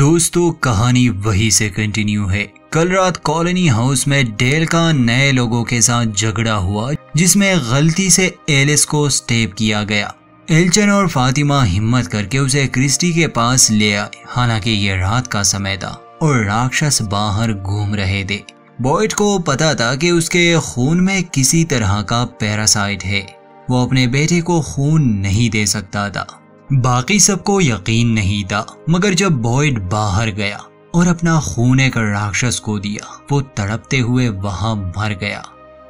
दोस्तों कहानी वहीं से कंटिन्यू है। कल रात कॉलोनी हाउस में डेल का नए लोगों के साथ झगड़ा हुआ जिसमें गलती से एलिस को स्टेप किया गया। एल्चन और फातिमा हिम्मत करके उसे क्रिस्टी के पास ले आए, हालांकि ये रात का समय था और राक्षस बाहर घूम रहे थे। बॉयड को पता था कि उसके खून में किसी तरह का पैरासाइट है, वो अपने बेटे को खून नहीं दे सकता था। बाकी सबको यकीन नहीं था, मगर जब बॉयड बाहर गया और अपना खून एक राक्षस को दिया, वो तड़पते हुए वहां मर गया।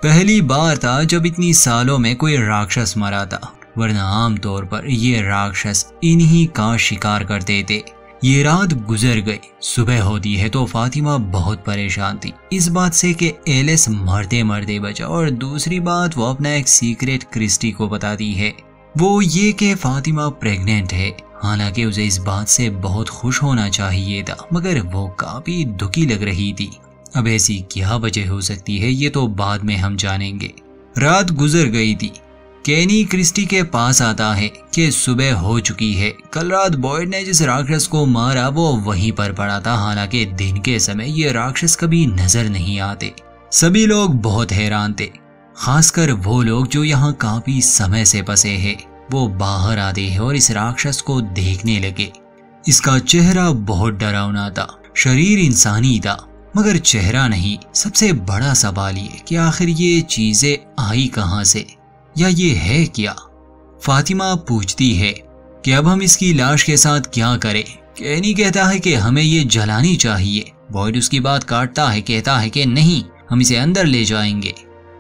पहली बार था जब इतनी सालों में कोई राक्षस मरा था, वरना आमतौर पर ये राक्षस इन्हीं का शिकार करते थे। ये रात गुजर गई। सुबह होती है तो फातिमा बहुत परेशान थी इस बात से कि एलिस मरते मरते बचा, और दूसरी बात वो अपना एक सीक्रेट क्रिस्टी को बताती है, वो ये कि फातिमा प्रेग्नेंट है। हालांकि उसे इस बात से बहुत खुश होना चाहिए था, मगर वो काफी दुखी लग रही थी। अब ऐसी क्या वजह हो सकती है ये तो बाद में हम जानेंगे। रात गुजर गई थी। कैनी क्रिस्टी के पास आता है कि सुबह हो चुकी है। कल रात बॉयड ने जिस राक्षस को मारा वो वहीं पर पड़ा था, हालांकि दिन के समय ये राक्षस कभी नजर नहीं आते। सभी लोग बहुत हैरान थे, खासकर वो लोग जो यहाँ काफी समय से बसे हैं। वो बाहर आते हैं और इस राक्षस को देखने लगे। इसका चेहरा बहुत डरावना था, शरीर इंसानी था मगर चेहरा नहीं। सबसे बड़ा सवाल ये कि आखिर ये चीजें आई कहाँ से, या ये है क्या? फातिमा पूछती है कि अब हम इसकी लाश के साथ क्या करें। कैनी कहता है कि हमें ये जलानी चाहिए। बॉयड उसकी बात काटता है, कहता है कि नहीं, हम इसे अंदर ले जाएंगे।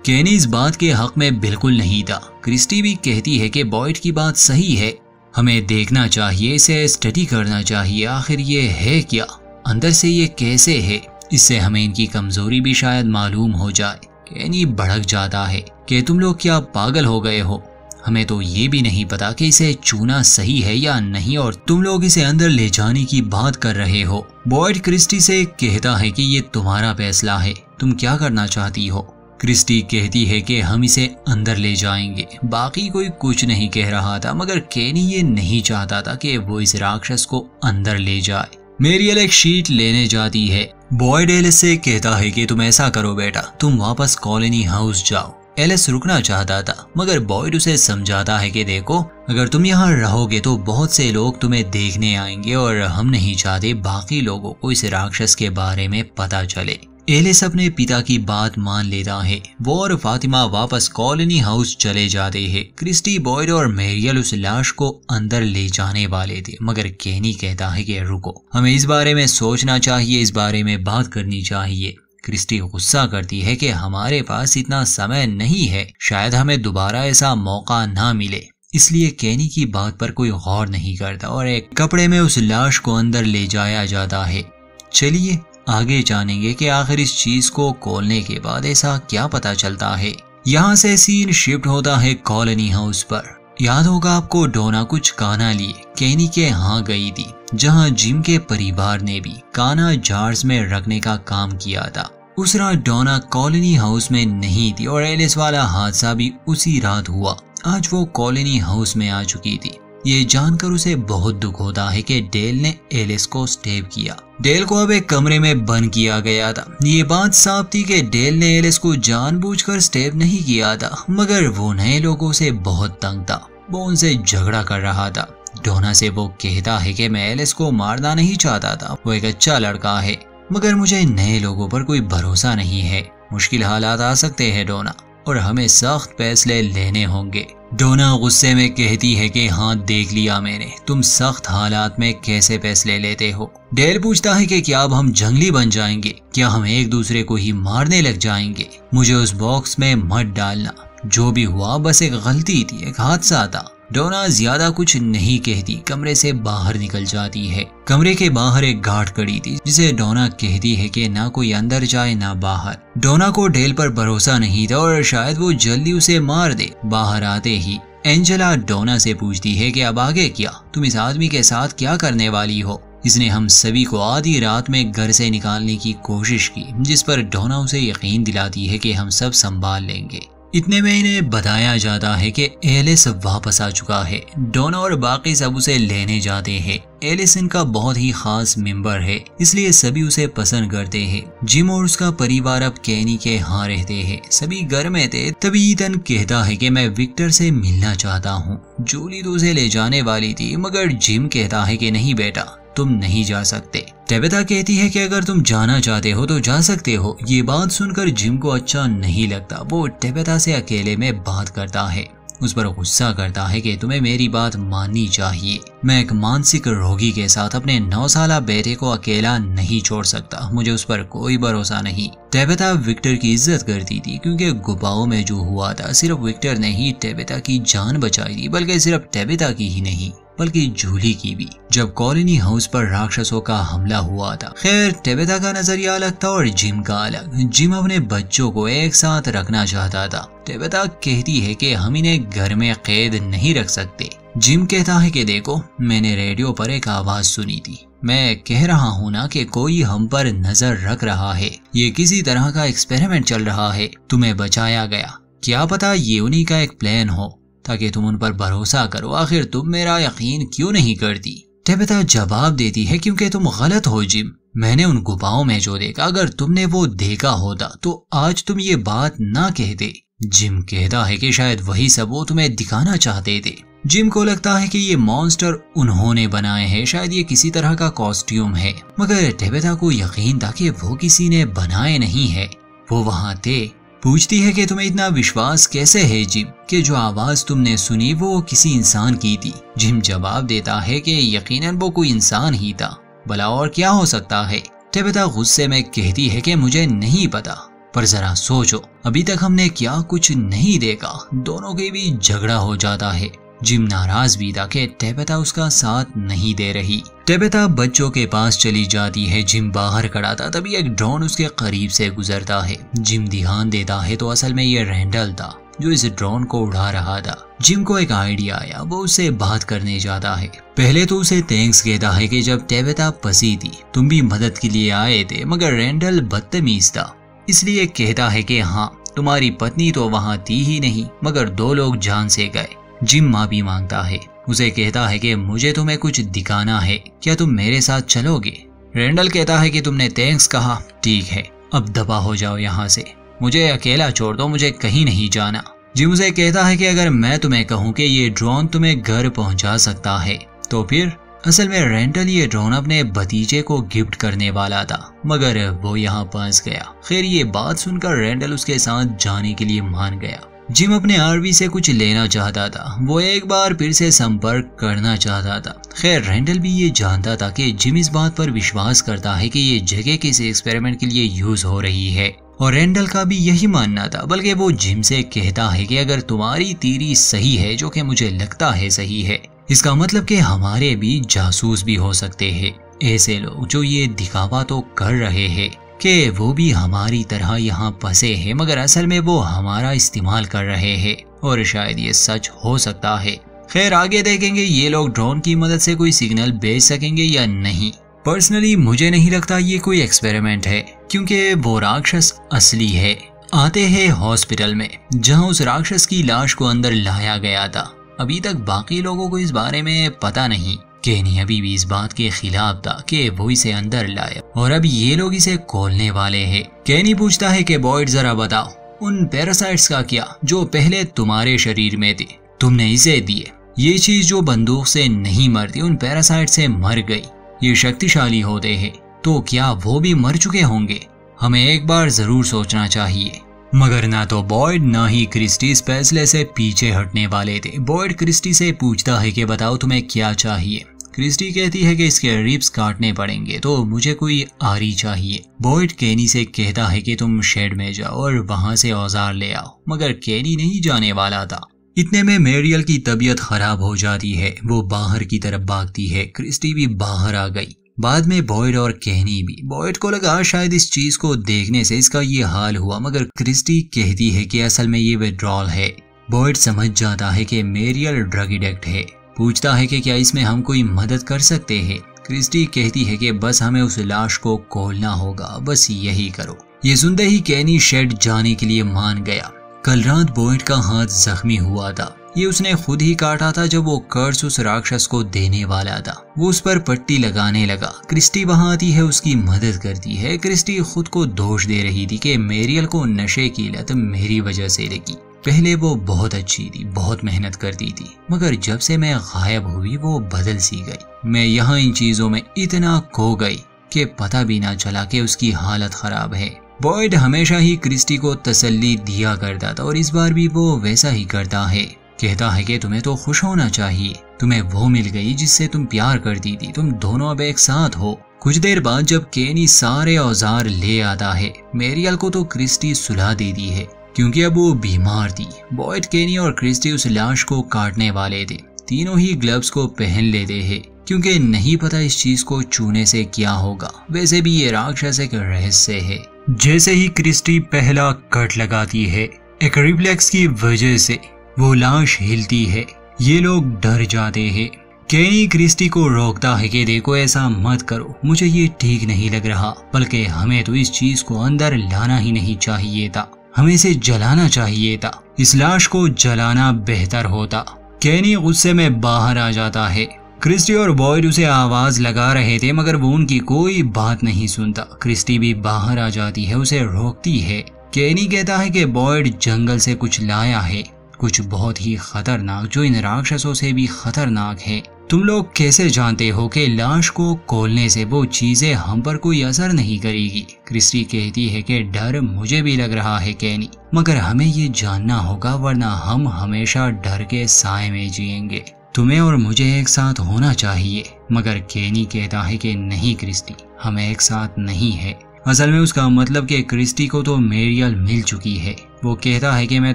कैनी इस बात के हक में बिल्कुल नहीं था। क्रिस्टी भी कहती है कि बॉयड की बात सही है, हमें देखना चाहिए, इसे स्टडी करना चाहिए, आखिर ये है क्या, अंदर से ये कैसे है, इससे हमें इनकी कमजोरी भी शायद मालूम हो जाए। कैनी भड़क जाता है कि तुम लोग क्या पागल हो गए हो, हमें तो ये भी नहीं पता कि इसे चूना सही है या नहीं, और तुम लोग इसे अंदर ले जाने की बात कर रहे हो। बॉयड क्रिस्टी से कहता है कि ये तुम्हारा फैसला है, तुम क्या करना चाहती हो। क्रिस्टी कहती है कि हम इसे अंदर ले जाएंगे। बाकी कोई कुछ नहीं कह रहा था, मगर कैनी ये नहीं चाहता था कि वो इस राक्षस को अंदर ले जाए। मेरियल एक शीट लेने जाती है। बॉयड एलिस से कहता है कि तुम ऐसा करो बेटा, तुम वापस कॉलोनी हाउस जाओ। एलिस रुकना चाहता था, मगर बॉयड उसे समझाता है कि देखो, अगर तुम यहाँ रहोगे तो बहुत से लोग तुम्हें देखने आएंगे, और हम नहीं चाहते बाकी लोगों को इस राक्षस के बारे में पता चले। एलिस अपने पिता की बात मान लेता है। वो और फातिमा वापस कॉलोनी हाउस चले जाते हैं। क्रिस्टी, बॉयड और मेरियल उस लाश को अंदर ले जाने वाले थे, मगर कैनी कहता है कि रुको, हमें इस बारे में सोचना चाहिए, इस बारे में बात करनी चाहिए। क्रिस्टी गुस्सा करती है कि हमारे पास इतना समय नहीं है, शायद हमें दोबारा ऐसा मौका ना मिले। इसलिए कैनी की बात पर कोई गौर नहीं करता और एक कपड़े में उस लाश को अंदर ले जाया जाता है। चलिए आगे जानेंगे कि आखिर इस चीज को खोलने के बाद ऐसा क्या पता चलता है। यहाँ से सीन शिफ्ट होता है कॉलोनी हाउस पर। याद होगा आपको, डोना कुछ काना लिए कैनी के यहाँ गई थी, जहाँ जिम के परिवार ने भी काना जार्स में रखने का काम किया था। उस रात डोना कॉलोनी हाउस में नहीं थी और एलिस वाला हादसा भी उसी रात हुआ। आज वो कॉलोनी हाउस में आ चुकी थी। ये जानकर उसे बहुत दुख होता है कि डेल ने एलिस को स्टेप किया। डेल को अब एक कमरे में बंद किया गया था। ये बात साफ थी कि डेल ने एलिस को जानबूझकर स्टेप नहीं किया था, मगर वो नए लोगों से बहुत तंग था, वो उनसे झगड़ा कर रहा था। डोना से वो कहता है कि मैं एलिस को मारना नहीं चाहता था, वो एक अच्छा लड़का है, मगर मुझे नए लोगों पर कोई भरोसा नहीं है, मुश्किल हालात आ सकते हैं डोना, और हमें सख्त फैसले लेने होंगे। डोना गुस्से में कहती है कि हाँ, देख लिया मैंने, तुम सख्त हालात में कैसे फैसले लेते हो। डेल पूछता है कि क्या अब हम जंगली बन जाएंगे, क्या हम एक दूसरे को ही मारने लग जाएंगे। मुझे उस बॉक्स में मत डालना, जो भी हुआ बस एक गलती थी, एक हादसा था। डोना ज्यादा कुछ नहीं कहती, कमरे से बाहर निकल जाती है। कमरे के बाहर एक गार्ड खड़ी थी, जिसे डोना कहती है कि ना कोई अंदर जाए ना बाहर। डोना को डेल पर भरोसा नहीं था और शायद वो जल्दी उसे मार दे। बाहर आते ही एंजला डोना से पूछती है कि अब आगे क्या, तुम इस आदमी के साथ क्या करने वाली हो, इसने हम सभी को आधी रात में घर से निकालने की कोशिश की। जिस पर डोना उसे यकीन दिलाती है कि हम सब संभाल लेंगे। इतने में इन्हें बताया जाता है कि एलिस वापस आ चुका है। डोना और बाकी सब उसे लेने जाते हैं। एलिस इनका बहुत ही खास मेंबर है, इसलिए सभी उसे पसंद करते हैं। जिम और उसका परिवार अब कैनी के यहाँ रहते हैं। सभी घर में थे तभी ईथन कहता है कि मैं विक्टर से मिलना चाहता हूँ। जोली तो उसे ले जाने वाली थी, मगर जिम कहता है कि नहीं बेटा, तुम नहीं जा सकते। टैबिथा कहती है कि अगर तुम जाना चाहते हो तो जा सकते हो। ये बात सुनकर जिम को अच्छा नहीं लगता। वो टैबिथा से अकेले में बात करता है, उस पर गुस्सा करता है कि तुम्हें मेरी बात माननी चाहिए। मैं एक मानसिक रोगी के साथ अपने 9 साला बेटे को अकेला नहीं छोड़ सकता, मुझे उस पर कोई भरोसा नहीं। टैबिथा विक्टर की इज्जत करती थी क्योंकि गुफाओं में जो हुआ था सिर्फ विक्टर ने ही टैबिथा की जान बचाई थी, बल्कि सिर्फ टैबिथा की ही नहीं बल्कि जूली की भी, जब कॉलोनी हाउस पर राक्षसों का हमला हुआ था। खैर, टैबिथा का नजरिया अलग था और जिम का अलग। जिम अपने बच्चों को एक साथ रखना चाहता था। टैबिथा कहती है कि हम इन्हें घर में कैद नहीं रख सकते। जिम कहता है कि देखो, मैंने रेडियो पर एक आवाज सुनी थी। मैं कह रहा हूँ ना कि कोई हम पर नजर रख रहा है। ये किसी तरह का एक्सपेरिमेंट चल रहा है। तुम्हें बचाया गया, क्या पता ये उन्हीं का एक प्लान हो ताकि तुम उन पर भरोसा करो। आखिर तुम मेरा यकीन क्यों नहीं करती? टैबिथा जवाब देती है, क्योंकि तुम गलत हो जिम। मैंने उन गुफाओं में जो देखा, अगर तुमने वो देखा होता तो आज तुम ये बात ना कहते। जिम कहता है कि शायद वही सब वो तुम्हें दिखाना चाहते थे। जिम को लगता है कि ये मॉन्स्टर उन्होंने बनाए हैं, शायद ये किसी तरह का कॉस्ट्यूम है। मगर टैबिथा को यकीन था कि वो किसी ने बनाए नहीं है, वो वहाँ थे। पूछती है कि तुम्हें इतना विश्वास कैसे है जिम, कि जो आवाज तुमने सुनी वो किसी इंसान की थी? जिम जवाब देता है कि यकीनन वो कोई इंसान ही था, भला और क्या हो सकता है। टैबिथा गुस्से में कहती है कि मुझे नहीं पता, पर जरा सोचो अभी तक हमने क्या कुछ नहीं देखा। दोनों के बीच झगड़ा हो जाता है। जिम नाराज भी था कि टैबिथा उसका साथ नहीं दे रही। टैबिथा बच्चों के पास चली जाती है। जिम बाहर खड़ा था तभी एक ड्रोन उसके करीब से गुजरता है। जिम ध्यान देता है तो असल में ये रेंडल था जो इस ड्रोन को उड़ा रहा था। जिम को एक आइडिया आया, वो उससे बात करने जाता है। पहले तो उसे थैंक्स कहता है कि जब टैबिथा फंसी थी तुम भी मदद के लिए आए थे, मगर रेंडल बदतमीज था इसलिए कहता है कि हाँ, तुम्हारी पत्नी तो वहाँ थी ही नहीं, मगर 2 लोग जान से गए। जिम माफी मांगता है, उसे कहता है कि मुझे तुम्हें कुछ दिखाना है, क्या तुम मेरे साथ चलोगे? रेंडल कहता है कि तुमने थैंक्स कहा, ठीक है, अब दफा हो जाओ यहाँ से, मुझे अकेला छोड़ दो, मुझे कहीं नहीं जाना। जिम उसे कहता है कि अगर मैं तुम्हें कहूँ कि ये ड्रोन तुम्हें घर पहुँचा सकता है तो फिर? असल में रेंडल ये ड्रोन अपने भतीजे को गिफ्ट करने वाला था, मगर वो यहाँ फंस गया। खैर, ये बात सुनकर रेंडल उसके साथ जाने के लिए मान गया। जिम अपने आरवी से कुछ लेना चाहता था, वो एक बार फिर से संपर्क करना चाहता था। खैर, रेंडल भी ये जानता था कि जिम इस बात पर विश्वास करता है कि ये जगह किसी एक्सपेरिमेंट के लिए यूज हो रही है, और रेंडल का भी यही मानना था। बल्कि वो जिम से कहता है कि अगर तुम्हारी थ्योरी सही है, जो कि मुझे लगता है सही है, इसका मतलब कि हमारे भी जासूस भी हो सकते हैं, ऐसे लोग जो ये दिखावा तो कर रहे हैं कि वो भी हमारी तरह यहाँ फंसे हैं, मगर असल में वो हमारा इस्तेमाल कर रहे हैं, और शायद ये सच हो सकता है। खैर, आगे देखेंगे ये लोग ड्रोन की मदद से कोई सिग्नल भेज सकेंगे या नहीं। पर्सनली मुझे नहीं लगता ये कोई एक्सपेरिमेंट है, क्योंकि वो राक्षस असली है। आते हैं हॉस्पिटल में, जहाँ उस राक्षस की लाश को अंदर लाया गया था। अभी तक बाकी लोगों को इस बारे में पता नहीं। कैनी अभी भी इस बात के खिलाफ था कि वो इसे अंदर लाया, और अब ये लोग इसे खोलने वाले हैं। कैनी पूछता है कि बॉयड जरा बताओ, उन पैरासाइट्स का क्या जो पहले तुम्हारे शरीर में थे, तुमने इसे दिए? ये चीज जो बंदूक से नहीं मरती, उन पैरासाइट से मर गई। ये शक्तिशाली होते हैं, तो क्या वो भी मर चुके होंगे? हमें एक बार जरूर सोचना चाहिए। मगर ना तो बॉयड ना ही क्रिस्टी इस फैसले से पीछे हटने वाले थे। बॉयड क्रिस्टी से पूछता है कि बताओ तुम्हें क्या चाहिए? क्रिस्टी कहती है कि इसके रिब्स काटने पड़ेंगे, तो मुझे कोई आरी चाहिए। बॉयड कैनी से कहता है कि तुम शेड में जाओ और वहाँ से औजार ले आओ, मगर कैनी नहीं जाने वाला था। इतने में मेरियल की तबीयत खराब हो जाती है, वो बाहर की तरफ भागती है। क्रिस्टी भी बाहर आ गई, बाद में बॉयड और कैनी भी। बॉयड को लगा शायद इस चीज को देखने से इसका ये हाल हुआ, मगर क्रिस्टी कहती है कि असल में ये विड्रॉल है। बॉयड समझ जाता है कि मेरियल ड्रग एडिक्ट है। पूछता है कि क्या इसमें हम कोई मदद कर सकते हैं? क्रिस्टी कहती है कि बस हमें उस लाश को खोलना होगा, बस यही करो। ये सुनते ही कैनी शेड जाने के लिए मान गया। कल रात बॉयड का हाथ जख्मी हुआ था। ये उसने खुद ही काटा था जब वो कर्ज उस राक्षस को देने वाला था। वो उस पर पट्टी लगाने लगा। क्रिस्टी वहां आती है, उसकी मदद करती है। क्रिस्टी खुद को दोष दे रही थी कि मेरियल को नशे की लत मेरी वजह से लगी। पहले वो बहुत अच्छी थी, बहुत मेहनत करती थी, मगर जब से मैं गायब हुई वो बदल सी गई। मैं यहाँ इन चीजों में इतना खो गई कि पता भी ना चला कि उसकी हालत खराब है। बॉयड हमेशा ही क्रिस्टी को तसल्ली दिया करता था और इस बार भी वो वैसा ही करता है। कहता है कि तुम्हें तो खुश होना चाहिए, तुम्हें वो मिल गई जिससे तुम प्यार करती थी, तुम दोनों अब एक साथ हो। कुछ देर बाद जब कैनी सारे औजार ले आता है, मेरियल को तो क्रिस्टी सुला देती है क्योंकि अब वो बीमार थी। बॉयड, कैनी और क्रिस्टी उस लाश को काटने वाले थे। तीनों ही ग्लव्स को पहन लेते हैं क्योंकि नहीं पता इस चीज को छूने से क्या होगा। वैसे भी ये राक्षस एक रहस्य है। जैसे ही क्रिस्टी पहला कट लगाती है, एक रिफ्लेक्स की वजह से वो लाश हिलती है। ये लोग डर जाते हैं। कैनी क्रिस्टी को रोकता है कि देखो, ऐसा मत करो, मुझे ये ठीक नहीं लग रहा, बल्कि हमें तो इस चीज को अंदर लाना ही नहीं चाहिए था, हमें इसे जलाना चाहिए था, इस लाश को जलाना बेहतर होता। कैनी गुस्से में बाहर आ जाता है। क्रिस्टी और बॉयड उसे आवाज लगा रहे थे मगर वो उनकी कोई बात नहीं सुनता। क्रिस्टी भी बाहर आ जाती है, उसे रोकती है। कैनी कहता है कि बॉयड जंगल से कुछ लाया है, कुछ बहुत ही खतरनाक, जो इन राक्षसों से भी खतरनाक है। तुम लोग कैसे जानते हो कि लाश को खोलने से वो चीजें हम पर कोई असर नहीं करेगी? क्रिस्टी कहती है कि डर मुझे भी लग रहा है कैनी, मगर हमें ये जानना होगा, वरना हम हमेशा डर के साए में जिएंगे। तुम्हें और मुझे एक साथ होना चाहिए। मगर कैनी कहता है कि नहीं क्रिस्टी, हम एक साथ नहीं है। असल में उसका मतलब कि क्रिस्टी को तो मेरियल मिल चुकी है। वो कहता है कि मैं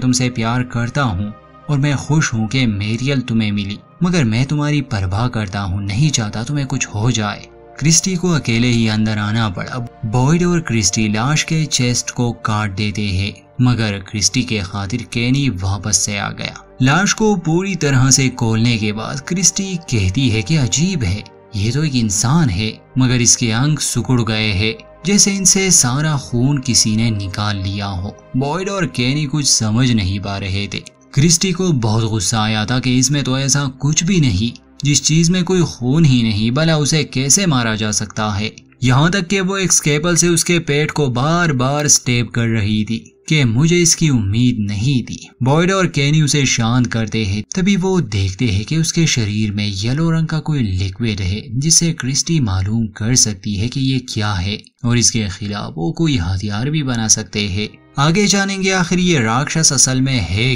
तुमसे प्यार करता हूँ और मैं खुश हूँ कि मेरियल तुम्हें मिली, मगर मैं तुम्हारी परवाह करता हूँ, नहीं चाहता तुम्हें कुछ हो जाए। क्रिस्टी को अकेले ही अंदर आना पड़ा। बॉयड और क्रिस्टी लाश के चेस्ट को काट देते हैं, मगर क्रिस्टी के खातिर कैनी वापस से आ गया। लाश को पूरी तरह से खोलने के बाद क्रिस्टी कहती है कि अजीब है, ये तो एक इंसान है मगर इसके अंग सिकुड़ गए हैं, जैसे इनसे सारा खून किसी ने निकाल लिया हो। बॉयड और कैनी कुछ समझ नहीं पा रहे थे। क्रिस्टी को बहुत गुस्सा आया था कि इसमें तो ऐसा कुछ भी नहीं, जिस चीज में कोई खून ही नहीं, भला उसे कैसे मारा जा सकता है। यहाँ तक कि वो एक स्केपल से उसके पेट को बार बार स्टेप कर रही थी कि मुझे इसकी उम्मीद नहीं थी। बॉयड और कैनी उसे शांत करते हैं, तभी वो देखते हैं कि उसके शरीर में येलो रंग का कोई लिक्विड है, जिससे क्रिस्टी मालूम कर सकती है कि ये क्या है और इसके खिलाफ वो कोई हथियार भी बना सकते हैं। आगे जानेंगे आखिर ये राक्षस असल में है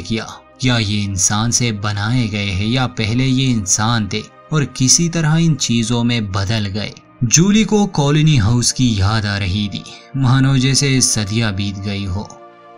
क्या ये इंसान से बनाए गए हैं या पहले ये इंसान थे और किसी तरह इन चीजों में बदल गए। जूली को कॉलोनी हाउस की याद आ रही थी, मानो जैसे सदियां बीत गई हो।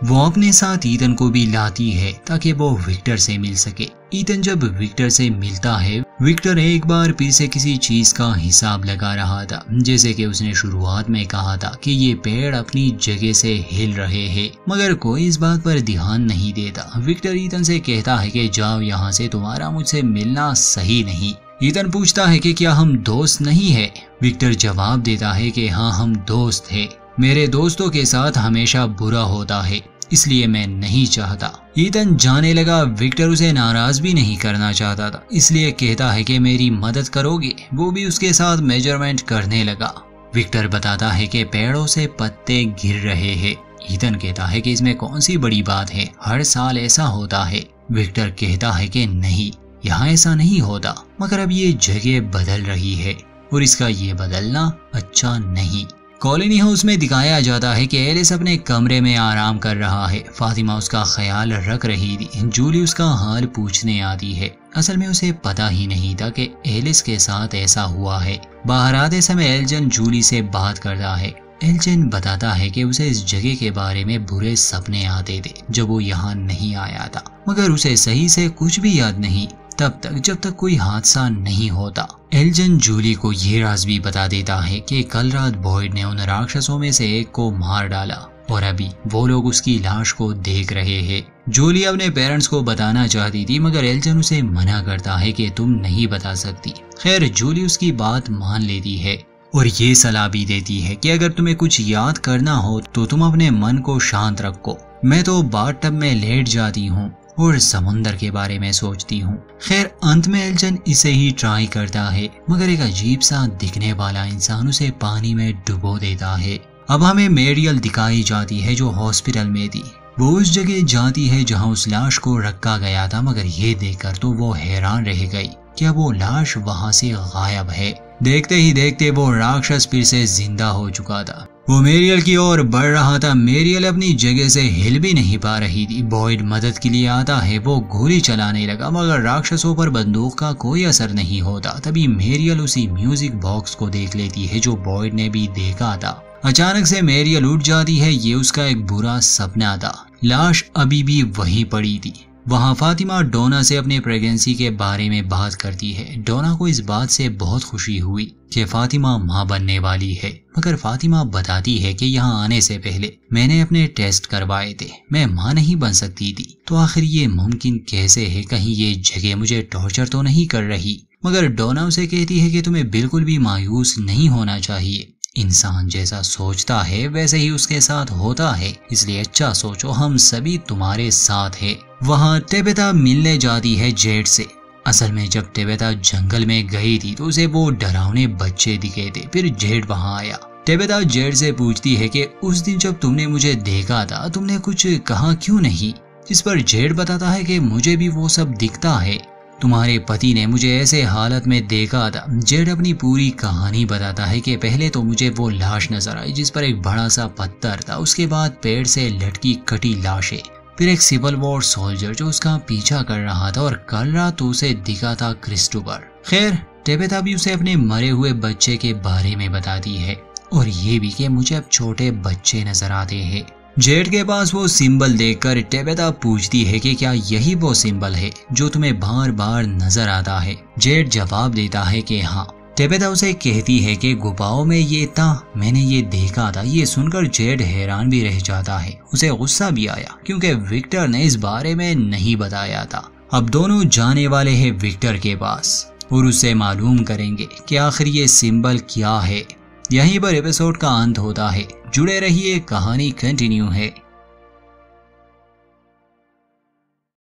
वो अपने साथ ईथन को भी लाती है ताकि वो विक्टर से मिल सके। ईथन जब विक्टर से मिलता है, विक्टर एक बार फिर से किसी चीज का हिसाब लगा रहा था, जैसे कि उसने शुरुआत में कहा था कि ये पेड़ अपनी जगह से हिल रहे हैं, मगर कोई इस बात पर ध्यान नहीं देता। विक्टर ईथन से कहता है कि जाओ यहाँ से, तुम्हारा मुझसे मिलना सही नहीं। ईथन पूछता है कि क्या हम दोस्त नहीं है? विक्टर जवाब देता है कि हाँ, हम दोस्त है, मेरे दोस्तों के साथ हमेशा बुरा होता है, इसलिए मैं नहीं चाहता। ईथन जाने लगा। विक्टर उसे नाराज भी नहीं करना चाहता था, इसलिए कहता है कि मेरी मदद करोगे? वो भी उसके साथ मेजरमेंट करने लगा। विक्टर बताता है कि पेड़ों से पत्ते गिर रहे हैं। ईथन कहता है कि इसमें कौन सी बड़ी बात है, हर साल ऐसा होता है। विक्टर कहता है कि नहीं, यहाँ ऐसा नहीं होता, मगर अब ये जगह बदल रही है और इसका ये बदलना अच्छा नहीं। कॉलोनी हाउस में दिखाया जाता है कि एलिस अपने कमरे में आराम कर रहा है। फातिमा उसका ख्याल रख रही थी। जूली उसका हाल पूछने आती है। असल में उसे पता ही नहीं था कि एलिस के साथ ऐसा हुआ है। बाहर आते समय एल्जन जूली से बात करता है। एल्चन बताता है कि उसे इस जगह के बारे में बुरे सपने आते थे जब वो यहाँ नहीं आया था, मगर उसे सही से कुछ भी याद नहीं तब तक जब तक कोई हादसा नहीं होता। एल्जन जूली को ये राज भी बता देता है कि कल रात बॉयड ने उन राक्षसों में से एक को मार डाला और अभी वो लोग उसकी लाश को देख रहे हैं। जूली अपने पेरेंट्स को बताना चाहती थी, मगर एल्जन उसे मना करता है कि तुम नहीं बता सकती। खैर, जूली उसकी बात मान लेती है और ये सलाह भी देती है कि अगर तुम्हें कुछ याद करना हो तो तुम अपने मन को शांत रखो। मैं तो बाथ टब में लेट जाती हूँ और समुंदर के बारे में सोचती हूँ। खैर अंत में एल्चन इसे ही ट्राई करता है, मगर एक अजीब सा दिखने वाला इंसान उसे पानी में डुबो देता है। अब हमें मेरियल दिखाई जाती है जो हॉस्पिटल में थी। वो उस जगह जाती है जहाँ उस लाश को रखा गया था, मगर ये देखकर तो वो हैरान रह गई कि अब वो लाश वहाँ से गायब है। देखते ही देखते वो राक्षस फिर से जिंदा हो चुका था। वो मेरियल की ओर बढ़ रहा था। मेरियल अपनी जगह से हिल भी नहीं पा रही थी। बॉयड मदद के लिए आता है, वो गोली चलाने लगा, मगर राक्षसों पर बंदूक का कोई असर नहीं होता। तभी मेरियल उसी म्यूजिक बॉक्स को देख लेती है जो बॉयड ने भी देखा था। अचानक से मेरियल उठ जाती है, ये उसका एक बुरा सपना था। लाश अभी भी वहीं पड़ी थी। वहाँ फातिमा डोना से अपने प्रेगनेंसी के बारे में बात करती है। डोना को इस बात से बहुत खुशी हुई कि फातिमा माँ बनने वाली है, मगर फातिमा बताती है कि यहाँ आने से पहले मैंने अपने टेस्ट करवाए थे, मैं माँ नहीं बन सकती थी। तो आखिर ये मुमकिन कैसे है, कहीं ये जगह मुझे टॉर्चर तो नहीं कर रही। मगर डोना उसे कहती है कि तुम्हें बिल्कुल भी मायूस नहीं होना चाहिए, इंसान जैसा सोचता है वैसे ही उसके साथ होता है, इसलिए अच्छा सोचो, हम सभी तुम्हारे साथ है। वहाँ टैबिथा मिलने जाती है जेड से। असल में जब टैबिथा जंगल में गई थी तो उसे वो डरावने बच्चे दिखे थे। फिर जेड वहाँ आया। टैबिथा जेड से पूछती है कि उस दिन जब तुमने मुझे देखा था तुमने कुछ कहा क्यों नहीं, इस पर जेड बताता है कि मुझे भी वो सब दिखता है, तुम्हारे पति ने मुझे ऐसे हालत में देखा था। जेड अपनी पूरी कहानी बताता है कि पहले तो मुझे वो लाश नजर आई जिस पर एक बड़ा सा पत्थर था, उसके बाद पेड़ से लटकी कटी लाशें, फिर एक सिविल वॉर सोल्जर जो उसका पीछा कर रहा था, और कल रात उसे दिखा था क्रिस्टोबर। खैर टैबिथा भी उसे अपने मरे हुए बच्चे के बारे में बताती है, और ये भी कि मुझे अब छोटे बच्चे नजर आते हैं। जेड के पास वो सिंबल देखकर टैबिथा पूछती है कि क्या यही वो सिंबल है जो तुम्हें बार बार नजर आता है। जेड जवाब देता है कि हाँ। टैबिथा उसे कहती है कि गुफाओं में ये था, मैंने ये देखा था। ये सुनकर जेड हैरान भी रह जाता है, उसे गुस्सा भी आया क्योंकि विक्टर ने इस बारे में नहीं बताया था। अब दोनों जाने वाले हैं विक्टर के पास और उससे मालूम करेंगे कि आखिर ये सिंबल क्या है। यहीं पर एपिसोड का अंत होता है। जुड़े रहिए, कहानी कंटिन्यू है।